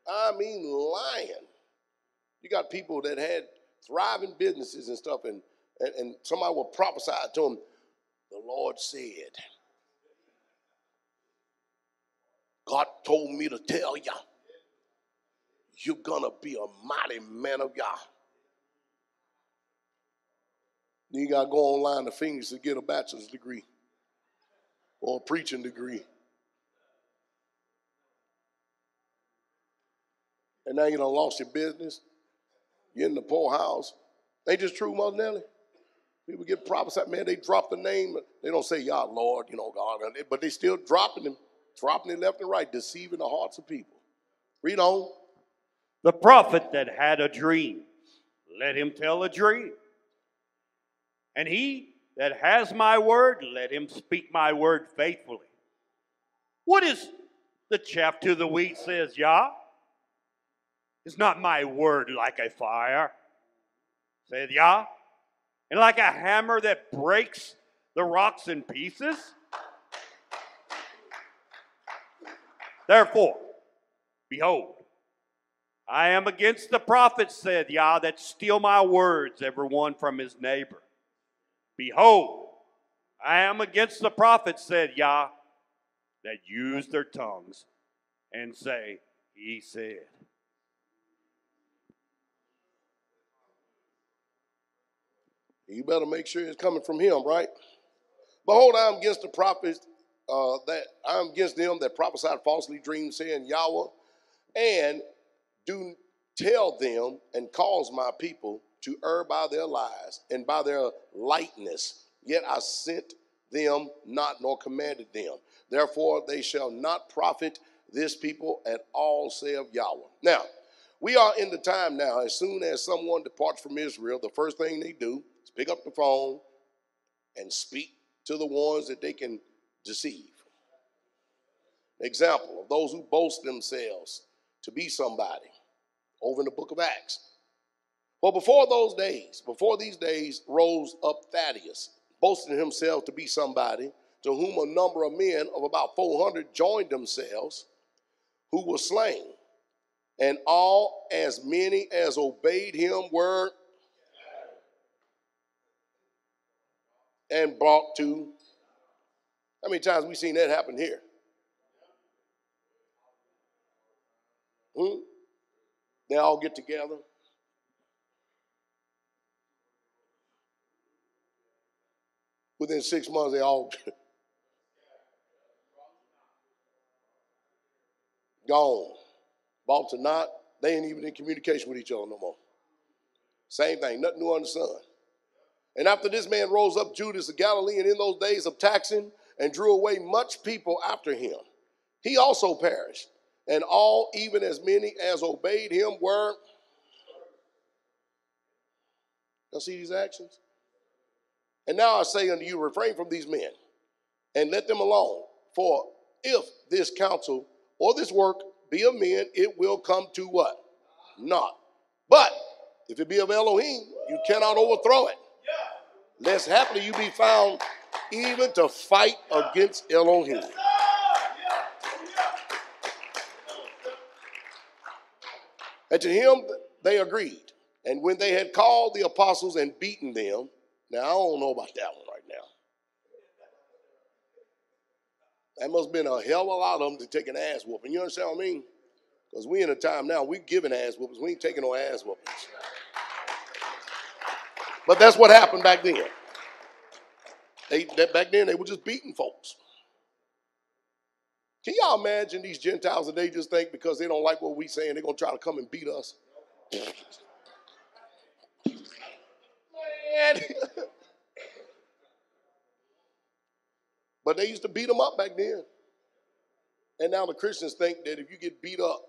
I mean lying. You got people that had thriving businesses and stuff, and, and, and somebody will prophesy to them, the Lord said, God told me to tell you, you're going to be a mighty man of Yah. Then you got to go online to fingers to get a bachelor's degree or a preaching degree. And now you done lost your business. You're in the poorhouse. Ain't just true, Mother Nelly. People get prophesied, man, they drop the name. They don't say, Yah, Lord, you know, God. But they still dropping them, dropping it left and right, deceiving the hearts of people. Read on. The prophet that had a dream, let him tell a dream. And he that has my word, let him speak my word faithfully. What is the chaff to the wheat, says Yah? Is not my word like a fire, saith Yah, and like a hammer that breaks the rocks in pieces? Therefore, behold, I am against the prophets, saith Yah, that steal my words, every one from his neighbor. Behold, I am against the prophets, said Yah, that use their tongues and say, he said. You better make sure it's coming from him, right? Behold, I am against the prophets, uh, that I am against them that prophesied falsely dreams, saying Yahweh, and do tell them and cause my people to err by their lies and by their lightness. Yet I sent them not, nor commanded them. Therefore they shall not profit this people at all, saith Yahweh. Now, we are in the time now, as soon as someone departs from Israel, the first thing they do is pick up the phone and speak to the ones that they can deceive. Example of those who boast themselves to be somebody over in the book of Acts. Well, before those days, before these days, rose up Thaddeus, boasting himself to be somebody, to whom a number of men of about four hundred joined themselves, who were slain. And all as many as obeyed him were and brought to. How many times have we seen that happen here? Hmm? They all get together. Within six months, they all gone. Bought to not, they ain't even in communication with each other no more. Same thing, nothing new under the sun. And after this man rose up Judas the Galilean in those days of taxing and drew away much people after him. He also perished, and all, even as many as obeyed him, were. Y'all see these actions? And now I say unto you, refrain from these men, and let them alone. For if this counsel or this work be of men, it will come to what? Naught. But if it be of Elohim, you cannot overthrow it. Lest happily you be found even to fight against Elohim. And to him they agreed. And when they had called the apostles and beaten them, now, I don't know about that one right now. That must have been a hell of a lot of them to take an ass whooping. You understand what I mean? Because we in a time now, we're giving ass whoopings. We ain't taking no ass whoopings. But that's what happened back then. They, that back then, they were just beating folks. Can y'all imagine these Gentiles that they just think because they don't like what we're saying, they're going to try to come and beat us? But they used to beat them up back then. And now the Christians think that if you get beat up,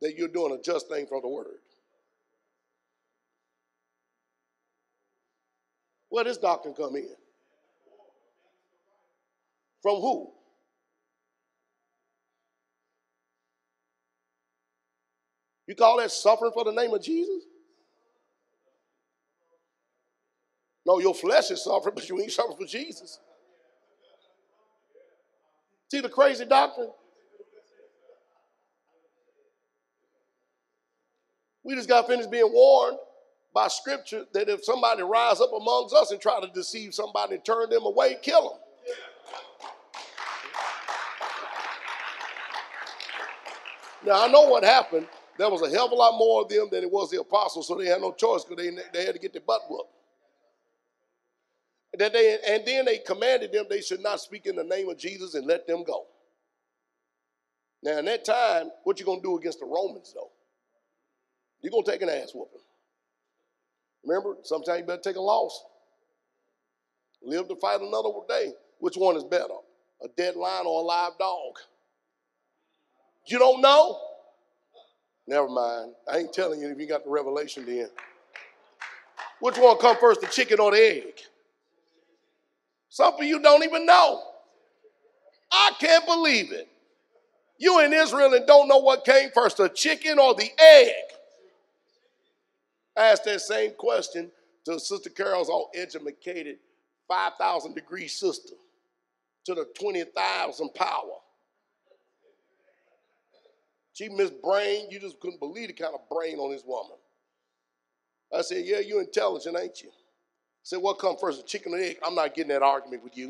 that you're doing a just thing from the word. Where does doctrine come in? From who? You call that suffering for the name of Jesus? No, your flesh is suffering, but you ain't suffering for Jesus. See the crazy doctrine? We just got finished being warned by Scripture that if somebody rise up amongst us and try to deceive somebody and turn them away, kill them. Now, I know what happened. There was a hell of a lot more of them than it was the apostles, so they had no choice because they, they had to get their butt whooped. That they, and then they commanded them they should not speak in the name of Jesus and let them go. Now, in that time, what you going to do against the Romans, though? You're going to take an ass whooping. Remember, sometimes you better take a loss. Live to fight another day. Which one is better, a dead lion or a live dog? You don't know? Never mind. I ain't telling you if you got the revelation then. Which one come first, the chicken or the egg? Some of you don't even know. I can't believe it. You in Israel and don't know what came first, the chicken or the egg. I asked that same question to Sister Carol's all edumacated five thousand degree sister to the twenty thousand power. She missed brain. You just couldn't believe the kind of brain on this woman. I said, yeah, you intelligent, ain't you? Said, what come first, the chicken or the egg? I'm not getting that argument with you.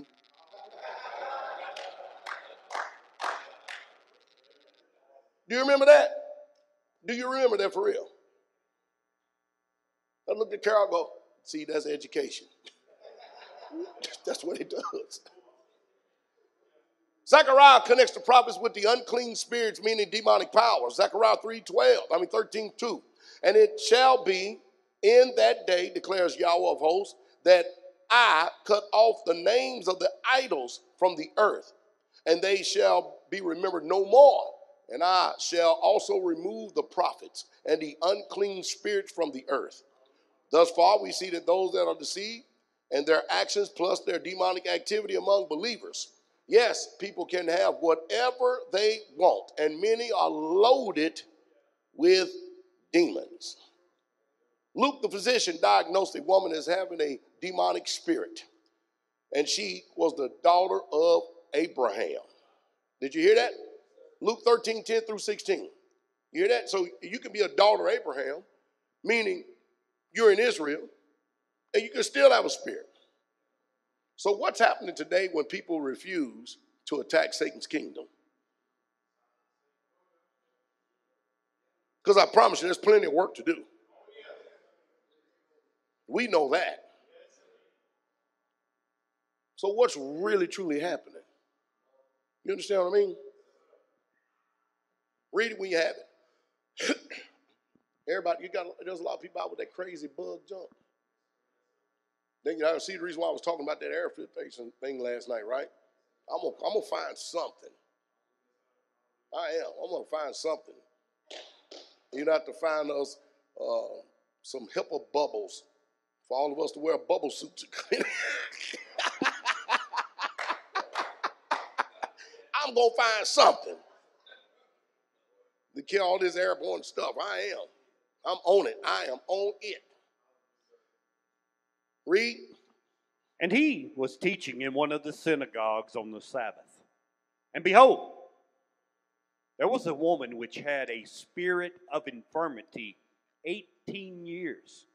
Do you remember that? Do you remember that for real? I looked at Carol and go, see, that's education. That's what it does. Zechariah connects the prophets with the unclean spirits, meaning demonic powers. Zechariah three twelve, I mean thirteen two. And it shall be in that day, declares Yahweh of hosts, that I cut off the names of the idols from the earth, and they shall be remembered no more. And I shall also remove the prophets and the unclean spirits from the earth. Thus far, we see that those that are deceived and their actions plus their demonic activity among believers. Yes, people can have whatever they want, and many are loaded with demons. Luke, the physician, diagnosed a woman as having a demonic spirit, and she was the daughter of Abraham. Did you hear that? Luke thirteen, ten through sixteen. You hear that? So you can be a daughter of Abraham, meaning you're in Israel, and you can still have a spirit. So what's happening today when people refuse to attack Satan's kingdom? Because I promise you, there's plenty of work to do. We know that. So what's really, truly happening? You understand what I mean? Read it when you have it. Everybody, you got. There's a lot of people out with that crazy bug junk. Then you know, see the reason why I was talking about that air filtration thing last night, right? I'm gonna, I'm gonna find something. I am. I'm gonna find something. You know, have to find us uh, some HIPAA bubbles for all of us to wear bubble suits. I'm gonna find something to kill all this airborne stuff. I am. I'm on it. I am on it. Read. And he was teaching in one of the synagogues on the Sabbath. And behold, there was a woman which had a spirit of infirmity eighteen years,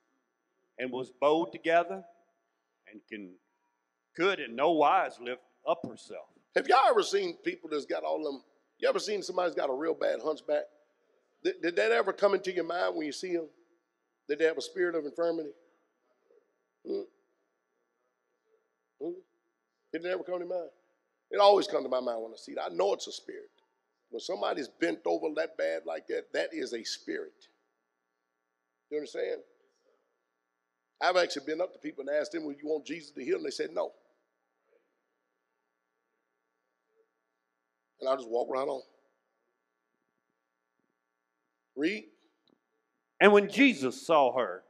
and was bowed together, and can, could in no wise lift up herself. Have y'all ever seen people that's got all them, you ever seen somebody's got a real bad hunchback? Did, did that ever come into your mind when you see them? Did they have a spirit of infirmity? Hmm? Hmm? Did it ever come to mind? It always comes to my mind when I see it. I know it's a spirit. When somebody's bent over that bad like that, that is a spirit. You understand? I've actually been up to people and asked them, well, you want Jesus to heal? And they said no. And I just walk right on. Read. And when Jesus saw her,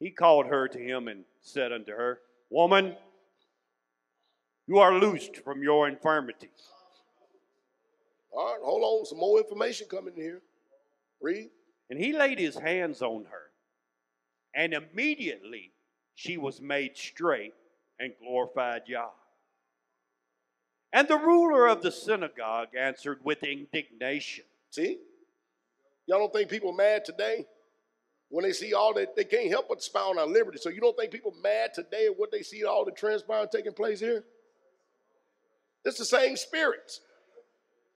he called her to him and said unto her, Woman, you are loosed from your infirmity. All right, hold on. Some more information coming in here. Read. And he laid his hands on her, and immediately she was made straight and glorified Yah. And the ruler of the synagogue answered with indignation. See? Y'all don't think people are mad today? When they see all that, they can't help but expound our liberty. So you don't think people are mad today at what they see, all the transpiring taking place here? It's the same spirits.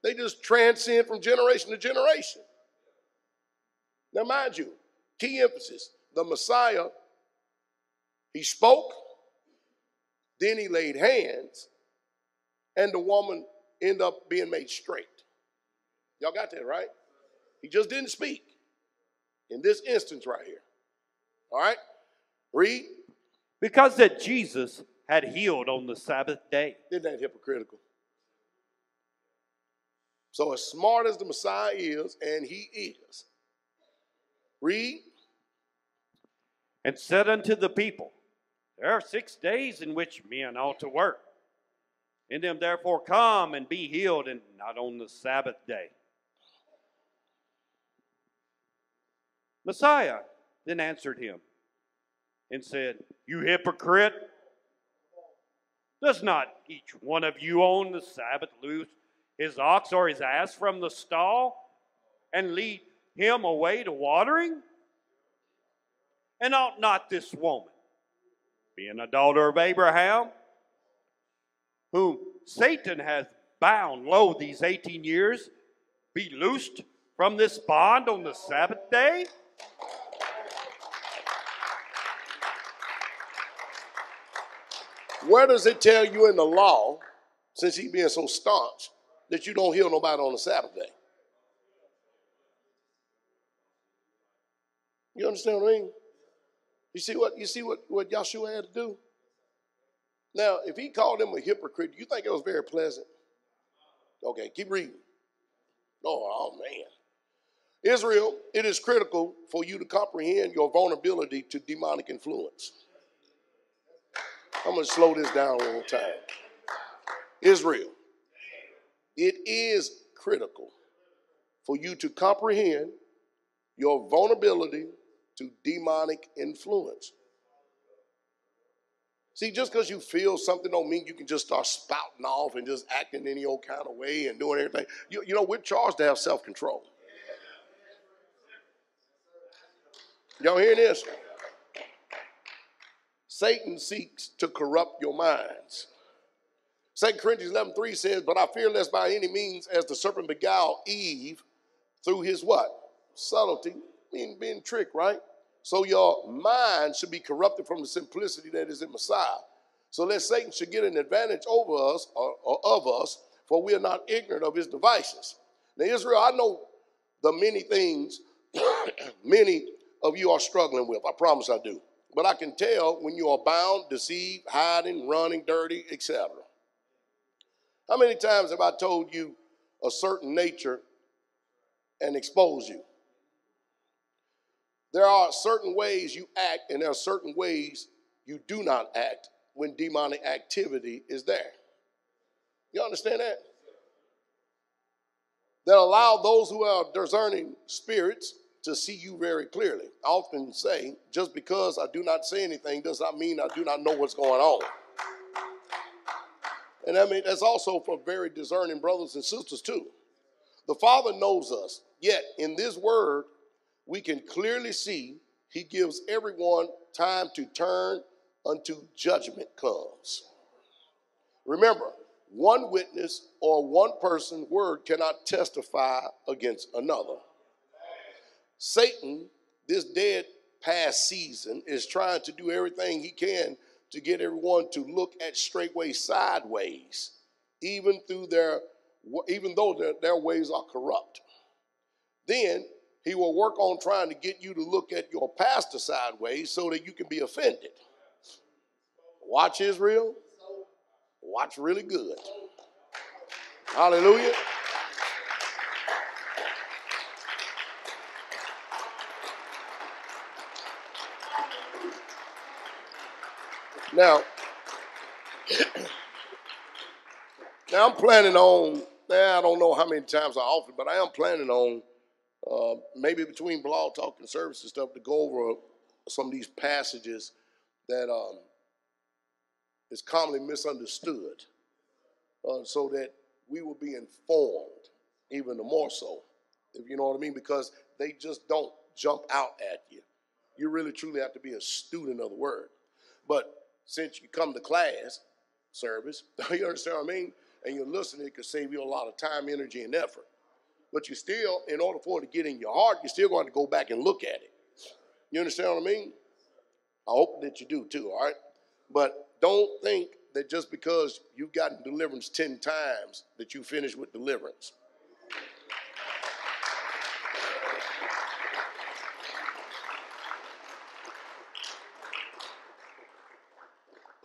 They just transcend from generation to generation. Now, mind you, key emphasis, the Messiah, he spoke, then he laid hands, and the woman ended up being made straight. Y'all got that, right? He just didn't speak in this instance right here. All right? Read. Because that Jesus had healed on the Sabbath day. Isn't that hypocritical? So as smart as the Messiah is, and he is. Read. And said unto the people, There are six days in which men ought to work. In them therefore come and be healed, and not on the Sabbath day. Messiah then answered him and said, You hypocrite, does not each one of you on the Sabbath loose his ox or his ass from the stall, and lead him away to watering? And ought not this woman, being a daughter of Abraham, whom Satan hath bound, lo, these eighteen years, be loosed from this bond on the Sabbath day? Where does it tell you in the law, since he being so staunch, that you don't heal nobody on the Sabbath day? You understand what I mean? You see what you see what, what Yahshua had to do? Now, if he called him a hypocrite, do you think it was very pleasant? Okay, keep reading. Oh, oh man. Israel, it is critical for you to comprehend your vulnerability to demonic influence. I'm going to slow this down one more time. Israel. It is critical for you to comprehend your vulnerability to demonic influence. See, just because you feel something don't mean you can just start spouting off and just acting any old kind of way and doing everything. You, you know, we're charged to have self-control. Y'all hearing this? Satan seeks to corrupt your minds. Second Corinthians eleven three says, But I fear lest by any means, as the serpent beguiled Eve through his what? subtlety means being tricked, right? So your mind should be corrupted from the simplicity that is in Messiah. So lest Satan should get an advantage over us or, or of us, for we are not ignorant of his devices. Now, Israel, I know the many things many of you are struggling with. I promise I do. But I can tell when you are bound, deceived, hiding, running, dirty, et cetera. How many times have I told you a certain nature and exposed you? There are certain ways you act, and there are certain ways you do not act when demonic activity is there. You understand that? That allow those who are discerning spirits to see you very clearly. I often say, just because I do not say anything does not mean I do not know what's going on. And I mean, that's also for very discerning brothers and sisters too. The Father knows us, yet in this word, we can clearly see he gives everyone time to turn unto judgment comes. Remember, one witness or one person's word cannot testify against another. Satan, this dead past season, is trying to do everything he can to get everyone to look at straightway sideways, even through their, even though their, their ways are corrupt. Then he will work on trying to get you to look at your pastor sideways so that you can be offended. Watch Israel. Watch really good. Hallelujah. Now, now I'm planning on, I don't know how many times I offer, but I am planning on uh, maybe between blog talk and service and stuff to go over some of these passages that um, is commonly misunderstood uh, so that we will be informed even more so, if you know what I mean, because they just don't jump out at you. You really truly have to be a student of the word. But since you come to class service, you understand what I mean? And you're listening, it could save you a lot of time, energy, and effort. But you still, in order for it to get in your heart, you're still going to go back and look at it. You understand what I mean? I hope that you do too, all right? But don't think that just because you've gotten deliverance ten times that you finish with deliverance.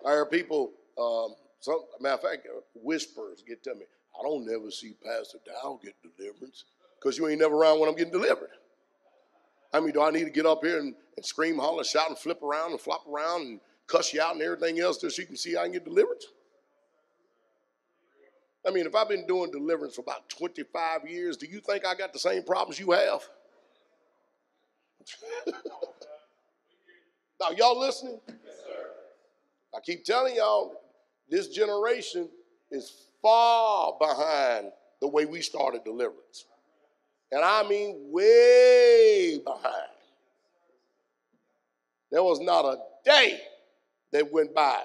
I hear people, um, some, matter of fact, whispers get to me, I don't never see Pastor Dow get deliverance because you ain't never around when I'm getting delivered. I mean, do I need to get up here and, and scream, holler, shout, and flip around and flop around and cuss you out and everything else just so you can see I can get deliverance? I mean, if I've been doing deliverance for about twenty-five years, do you think I got the same problems you have? Now, y'all listening? I keep telling y'all, this generation is far behind the way we started deliverance. And I mean way behind. There was not a day that went by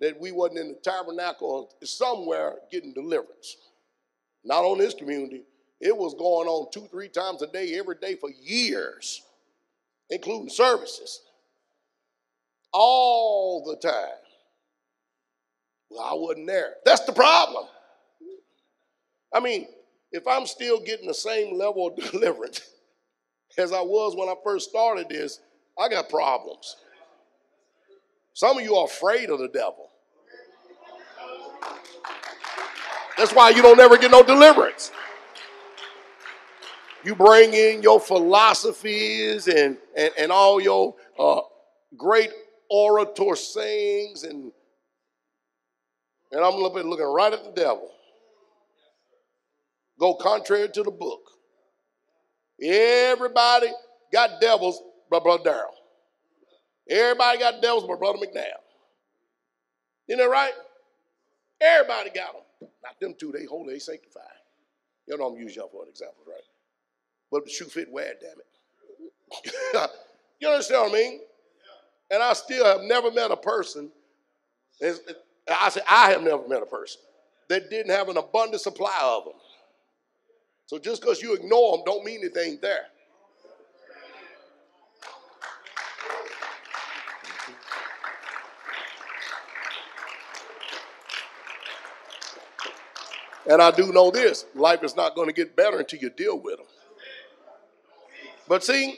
that we wasn't in the tabernacle or somewhere getting deliverance. Not on this community. It was going on two, three times a day, every day for years, including services. All the time. Well, I wasn't there. That's the problem. I mean, if I'm still getting the same level of deliverance as I was when I first started this, I got problems. Some of you are afraid of the devil. That's why you don't ever get no deliverance. You bring in your philosophies and, and, and all your uh, great orator sings, and and I'm looking, looking right at the devil. Go contrary to the book. Everybody got devils, but Brother Darrell. Everybody got devils, but Brother McNabb. Isn't that right? Everybody got them. Not them two, they holy, they sanctified. You know, I'm using y'all for an example, right? But the shoe fit wear, damn it. You understand what I mean? And I still have never met a person, I say I have never met a person that didn't have an abundant supply of them. So just because you ignore them don't mean anything there. And I do know this, life is not going to get better until you deal with them. But see,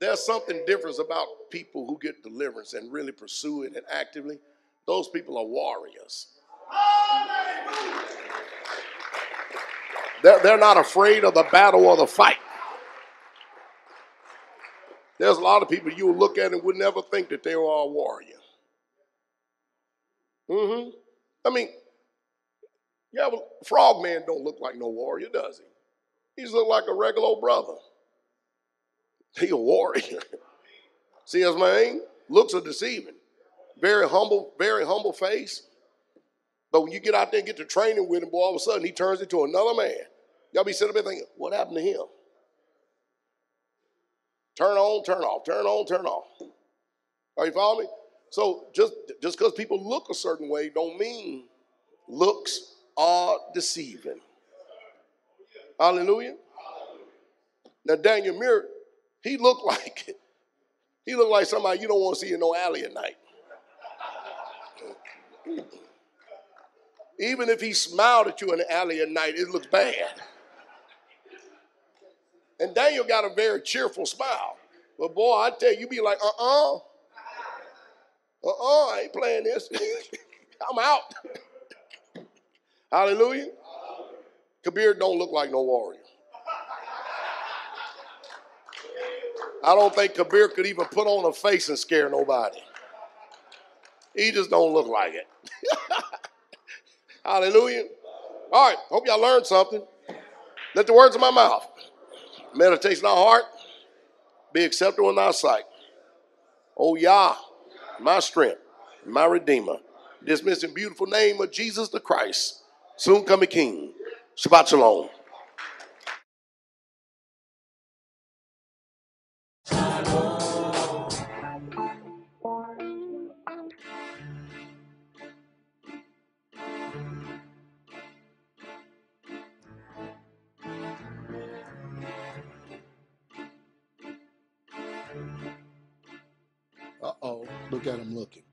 there's something different about people who get deliverance and really pursue it and actively. Those people are warriors. They're, they're not afraid of the battle or the fight. There's a lot of people you look at and would never think that they were a warrior. Mm-hmm. I mean, yeah, well, Frogman don't look like no warrior, does he? He just look like a regular old brother. He a warrior. See his man? Looks are deceiving. Very humble, very humble face. But when you get out there and get to training with him, boy, all of a sudden he turns into another man. Y'all be sitting up there thinking, what happened to him? Turn on, turn off, turn on, turn off. Are you following me? So just just because people look a certain way don't mean looks are deceiving. Hallelujah. Now Daniel Muir, he looked like it. He looked like somebody you don't want to see in no alley at night. Even if he smiled at you in the alley at night, it looks bad. And Daniel got a very cheerful smile. But boy, I tell you, you be like, uh-uh. Uh-uh, I ain't playing this. I'm out. Hallelujah. Kabir don't look like no warrior. I don't think Kabir could even put on a face and scare nobody. He just don't look like it. Hallelujah. All right, hope y'all learned something. Let the words of my mouth, meditation of our heart, be acceptable in our sight. Oh, Yah, my strength, my Redeemer. Dismiss in the beautiful name of Jesus the Christ, soon coming King. Shabbat Shalom. Uh-oh, look at him looking.